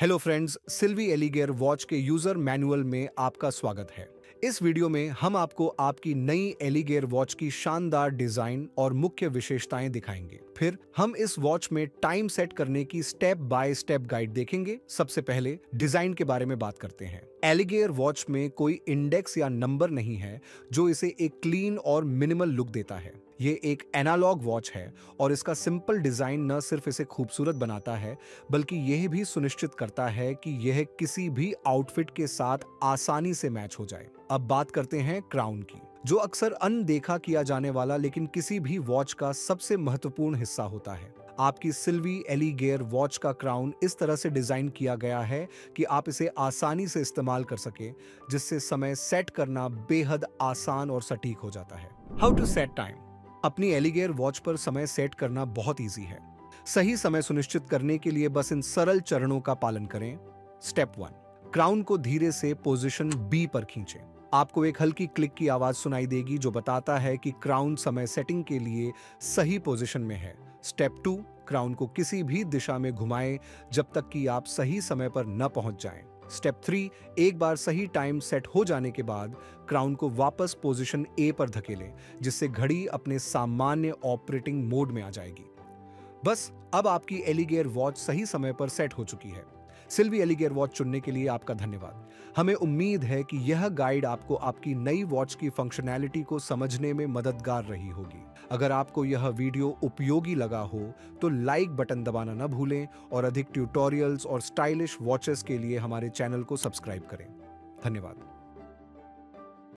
Hello friends, Silvi alligator watch के user manual में आपका स्वागत है। इस वीडियो में हम आपको आपकी नई एलिगेटर वॉच की शानदार डिजाइन और मुख्य विशेषताएं दिखाएंगे। फिर हम इस वॉच में टाइम सेट करने की स्टेप बाय स्टेप गाइड देखेंगे। सबसे पहले डिजाइन के बारे में बात करते हैं। एलिगेटर वॉच में कोई इंडेक्स या नंबर नहीं है, जो इसे एक क्लीन और मिनिमल लुक देता है। ये एक एनालॉग वॉच है और इसका सिंपल डिजाइन न सिर्फ इसे खूबसूरत बनाता है, बल्कि यह भी सुनिश्चित करता है कि यह किसी भी आउटफिट के साथ आसानी से मैच हो जाए। अब बात करते हैं क्राउन की, जो अक्सर अनदेखा किया जाने वाला लेकिन किसी भी वॉच का सबसे महत्वपूर्ण हिस्सा होता है। आपकी सिल्वी एलिगेटर वॉच का क्राउन इस तरह से डिजाइन किया गया है कि आप इसे आसानी से इस्तेमाल कर सके, जिससे समय सेट करना बेहद आसान और सटीक हो जाता है। How to set time. अपनी एलिगेटर वॉच पर समय सेट करना बहुत इजी है। सही समय सुनिश्चित करने के लिए बस इन सरल चरणों का पालन करें। स्टेप 1, क्राउन को धीरे से पोजीशन बी पर खींचें। आपको एक हल्की क्लिक की आवाज सुनाई देगी, जो बताता है कि क्राउन समय सेटिंग के लिए सही पोजीशन में है। स्टेप 2, क्राउन को किसी भी दिशा में घुमाएं जब तक कि आप सही समय पर न पहुंच जाएं। स्टेप 3, एक बार सही टाइम सेट हो जाने के बाद क्राउन को वापस पोजीशन ए पर धकेलें, जिससे घड़ी अपने सामान्य ऑपरेटिंग मोड में आ जाएगी। बस अब आपकी एलिगेटर वॉच सही समय पर सेट हो चुकी है। सिल्वी एलिगेटर वॉच चुनने के लिए आपका धन्यवाद। हमें उम्मीद है कि यह गाइड आपको आपकी नई वॉच की फंक्शनैलिटी को समझने में मददगार रही होगी। अगर आपको यह वीडियो उपयोगी लगा हो तो लाइक बटन दबाना न भूलें और अधिक ट्यूटोरियल्स और स्टाइलिश वॉचेस के लिए हमारे चैनल को सब्सक्राइब करें। धन्यवाद।